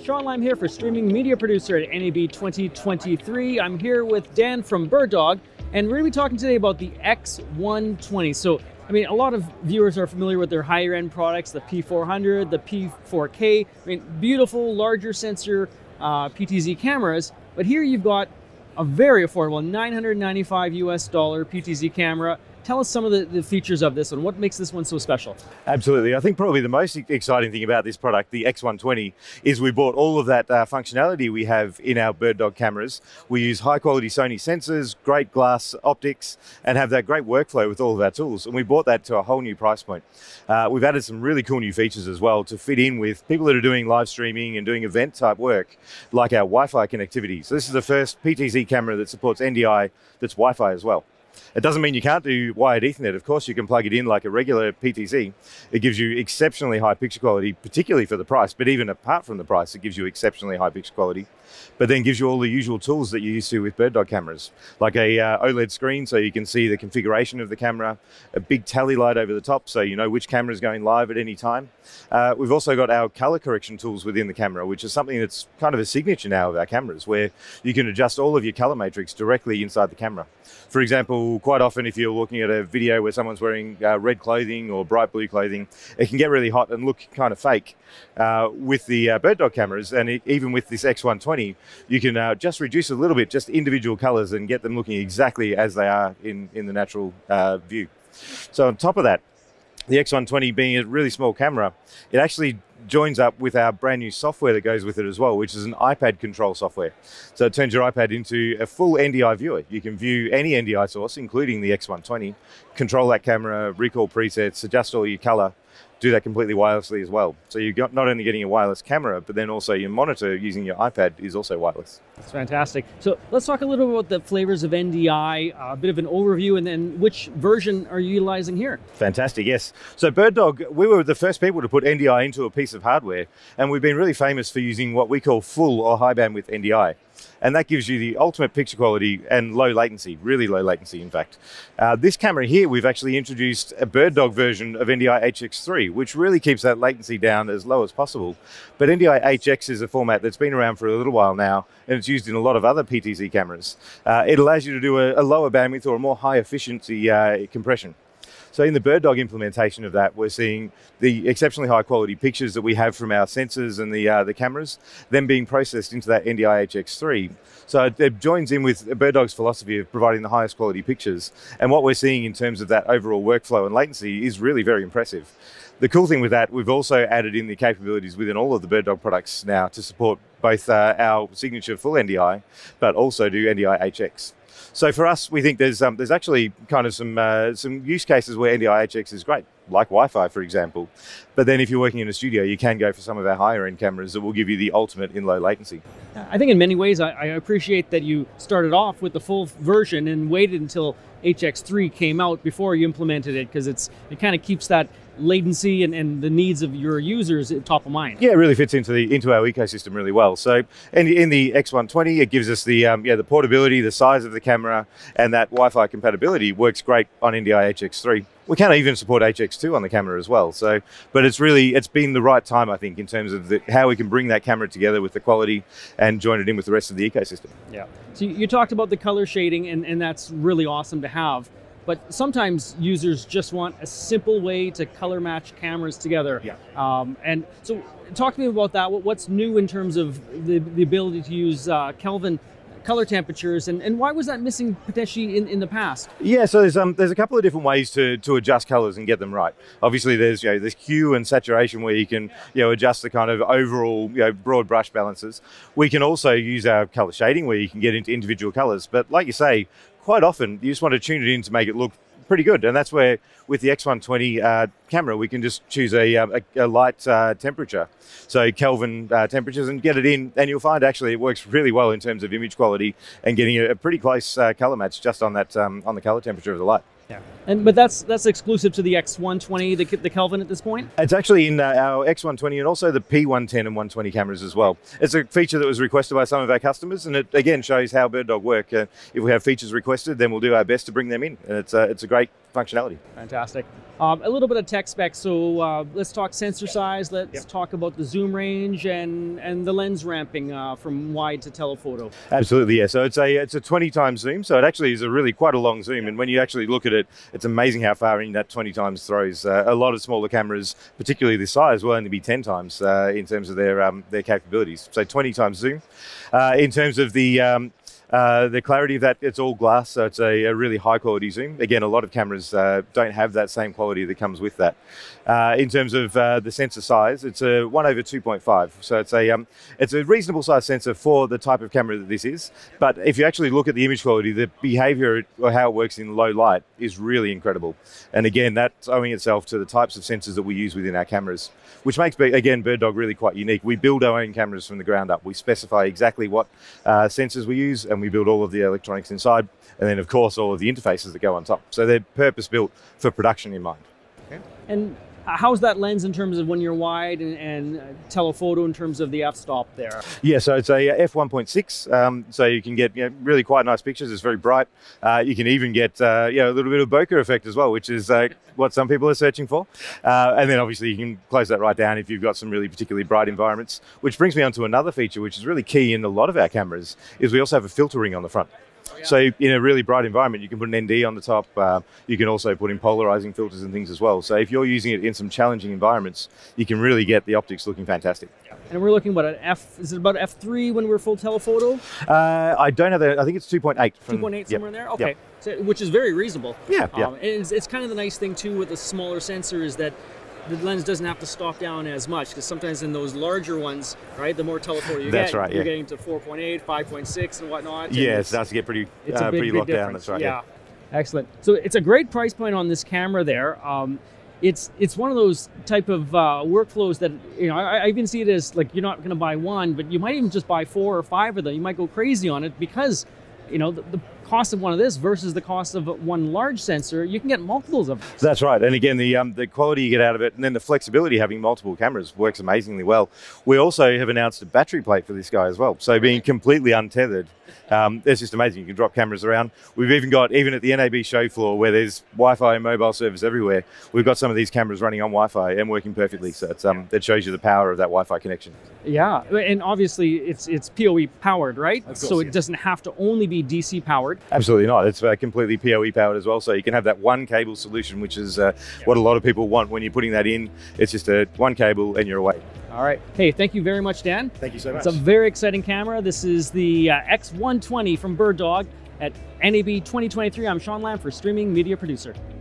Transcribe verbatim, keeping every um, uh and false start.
It's Shawn Lam here for Streaming Media Producer at N A B twenty twenty-three. I'm here with Dan from BirdDog, and we're going to be talking today about the X one twenty. So, I mean, a lot of viewers are familiar with their higher end products, the P four hundred, the P four K. I mean, beautiful, larger sensor uh, P T Z cameras. But here you've got a very affordable nine hundred ninety-five U S dollar P T Z camera. Tell us some of the, the features of this one. What makes this one so special? Absolutely. I think probably the most exciting thing about this product, the X one twenty, is we bought all of that uh, functionality we have in our BirdDog cameras. We use high-quality Sony sensors, great glass optics, and have that great workflow with all of our tools. And we bought that to a whole new price point. Uh, we've added some really cool new features as well to fit in with people that are doing live streaming and doing event-type work, like our Wi-Fi connectivity. So this is the first P T Z camera that supports N D I that's Wi-Fi as well. It doesn't mean you can't do wired Ethernet. Of course, you can plug it in like a regular P T Z. It gives you exceptionally high picture quality, particularly for the price, but even apart from the price, it gives you exceptionally high picture quality, but then gives you all the usual tools that you're used to with BirdDog cameras, like a uh, OLED screen so you can see the configuration of the camera, a big tally light over the top so you know which camera is going live at any time. Uh, we've also got our color correction tools within the camera, which is something that's kind of a signature now of our cameras, where you can adjust all of your color matrix directly inside the camera. For example, quite often if you're looking at a video where someone's wearing uh, red clothing or bright blue clothing, it can get really hot and look kind of fake. Uh, with the uh, BirdDog cameras, and it, even with this X one twenty, you can uh, just reduce a little bit, just individual colors, and get them looking exactly as they are in, in the natural uh, view. So on top of that, the X one twenty being a really small camera, it actually joins up with our brand new software that goes with it as well, which is an iPad control software. So it turns your iPad into a full N D I viewer. You can view any N D I source, including the X one twenty, control that camera, recall presets, adjust all your color, do that completely wirelessly as well. So you're not only getting a wireless camera, but then also your monitor using your iPad is also wireless. That's fantastic. So let's talk a little bit about the flavors of N D I, a bit of an overview, and then which version are you utilizing here? Fantastic, yes. So BirdDog, we were the first people to put N D I into a piece of hardware, and we've been really famous for using what we call full or high bandwidth N D I. And that gives you the ultimate picture quality and low latency, really low latency, in fact. Uh, this camera here, we've actually introduced a BirdDog version of N D I H X three, which really keeps that latency down as low as possible. But N D I H X is a format that's been around for a little while now, and it's used in a lot of other P T Z cameras. Uh, it allows you to do a, a lower bandwidth or a more high efficiency uh, compression. So in the BirdDog implementation of that, we're seeing the exceptionally high quality pictures that we have from our sensors and the, uh, the cameras, then being processed into that N D I H X three. So it, it joins in with BirdDog's philosophy of providing the highest quality pictures. And what we're seeing in terms of that overall workflow and latency is really very impressive. The cool thing with that, we've also added in the capabilities within all of the BirdDog products now to support both uh, our signature full N D I, but also do N D I H X. So for us, we think there's um, there's actually kind of some uh, some use cases where N D I H X is great, like Wi-Fi, for example. But then if you're working in a studio, you can go for some of our higher-end cameras that will give you the ultimate in low latency. I think in many ways, I, I appreciate that you started off with the full version and waited until H X three came out before you implemented it, because it's it kind of keeps that latency and, and the needs of your users at top of mind. Yeah, it really fits into the into our ecosystem really well. So in, in the X one twenty, it gives us the um, yeah the portability, the size of the camera, and that Wi-Fi compatibility works great on N D I H X three. We can even support H X two on the camera as well. So, but it's really, it's been the right time, I think, in terms of the, how we can bring that camera together with the quality and join it in with the rest of the ecosystem. Yeah. So you talked about the color shading, and, and that's really awesome to have. But sometimes users just want a simple way to color match cameras together. Yeah. Um, and so talk to me about that. What's new in terms of the, the ability to use uh, Kelvin color temperatures, and, and why was that missing potentially in, in the past? Yeah, so there's um, there's a couple of different ways to, to adjust colors and get them right. Obviously there's you know this hue and saturation where you can you know adjust the kind of overall you know broad brush balances. We can also use our color shading where you can get into individual colors, but like you say, quite often you just want to tune it in to make it look pretty good, and that's where with the X one twenty uh, camera we can just choose a, a, a light uh, temperature, so Kelvin uh, temperatures, and get it in, and you'll find actually it works really well in terms of image quality and getting a, a pretty close uh, color match just on that um, on the color temperature of the light. Yeah. And but that's that's exclusive to the X one twenty, the, the Kelvin at this point? It's actually in uh, our X one twenty and also the P one ten and one twenty cameras as well. It's a feature that was requested by some of our customers, and it again shows how BirdDog work. Uh, if we have features requested, then we'll do our best to bring them in. And it's, uh, it's a great functionality. Fantastic. Um, a little bit of tech specs. So uh, let's talk sensor size. Let's yep. talk about the zoom range and and the lens ramping uh, from wide to telephoto. Absolutely, yeah. So it's a it's a twenty times zoom. So it actually is a really quite a long zoom. Yep. And when you actually look at it, it's amazing how far in that twenty times throws. Uh, a lot of smaller cameras, particularly this size, will only be ten times uh, in terms of their um, their capabilities. So twenty times zoom. Uh, in terms of the um, Uh, the clarity of that, it's all glass, so it's a, a really high quality zoom. Again, a lot of cameras uh, don't have that same quality that comes with that. Uh, in terms of uh, the sensor size, it's a one over two point five, so it's a um, it's a reasonable size sensor for the type of camera that this is. But if you actually look at the image quality, the behavior or how it works in low light is really incredible. And again, that's owing itself to the types of sensors that we use within our cameras, which makes, again, BirdDog really quite unique. We build our own cameras from the ground up. We specify exactly what uh, sensors we use, and we build all of the electronics inside, and then of course all of the interfaces that go on top. So they're purpose-built for production in mind. Okay. And how's that lens in terms of when you're wide and, and telephoto in terms of the f-stop there? Yeah, so it's a f one point six, um, so you can get you know, really quite nice pictures. It's very bright. Uh, you can even get uh, you know, a little bit of bokeh effect as well, which is uh, what some people are searching for. Uh, and then obviously you can close that right down if you've got some really particularly bright environments, which brings me on to another feature which is really key in a lot of our cameras, is we also have a filtering on the front. So in a really bright environment, you can put an N D on the top. Uh, you can also put in polarizing filters and things as well. So if you're using it in some challenging environments, you can really get the optics looking fantastic. And we're looking, what, an F, is it about F three when we're full telephoto? Uh, I don't have that. I think it's two point eight. two point eight, somewhere in there? Okay. Yep. So, which is very reasonable. Yeah, um, yeah. It's, it's kind of the nice thing, too, with a smaller sensor is that the lens doesn't have to stop down as much, because sometimes in those larger ones, right, the more telephoto you that's get, right, yeah. you're getting to four point eight, five point six and whatnot. And yeah, it starts to get pretty, it's uh, a big, pretty big locked difference. Down, that's right. Yeah. yeah, excellent. So it's a great price point on this camera there. Um, it's it's one of those type of uh, workflows that, you know, I, I even see it as like you're not going to buy one, but you might even just buy four or five of them. You might go crazy on it because, you know, the, the cost of one of this versus the cost of one large sensor, you can get multiples of it. That's right. And again, the um, the quality you get out of it, and then the flexibility having multiple cameras works amazingly well. We also have announced a battery plate for this guy as well. So being completely untethered, um, it's just amazing. You can drop cameras around. We've even got, even at the N A B show floor where there's Wi-Fi and mobile service everywhere, we've got some of these cameras running on Wi-Fi and working perfectly. So it's, um, it shows you the power of that Wi-Fi connection. Yeah, and obviously it's it's P O E powered, right? Course, so it yeah. doesn't have to only be D C powered. Absolutely not. It's uh, completely P O E powered as well. So you can have that one cable solution, which is uh, yep. what a lot of people want when you're putting that in. It's just a one cable and you're away. All right. Hey, thank you very much, Dan. Thank you so much. It's a very exciting camera. This is the uh, X one twenty from BirdDog at N A B twenty twenty-three. I'm Shawn Lam for Streaming Media Producer.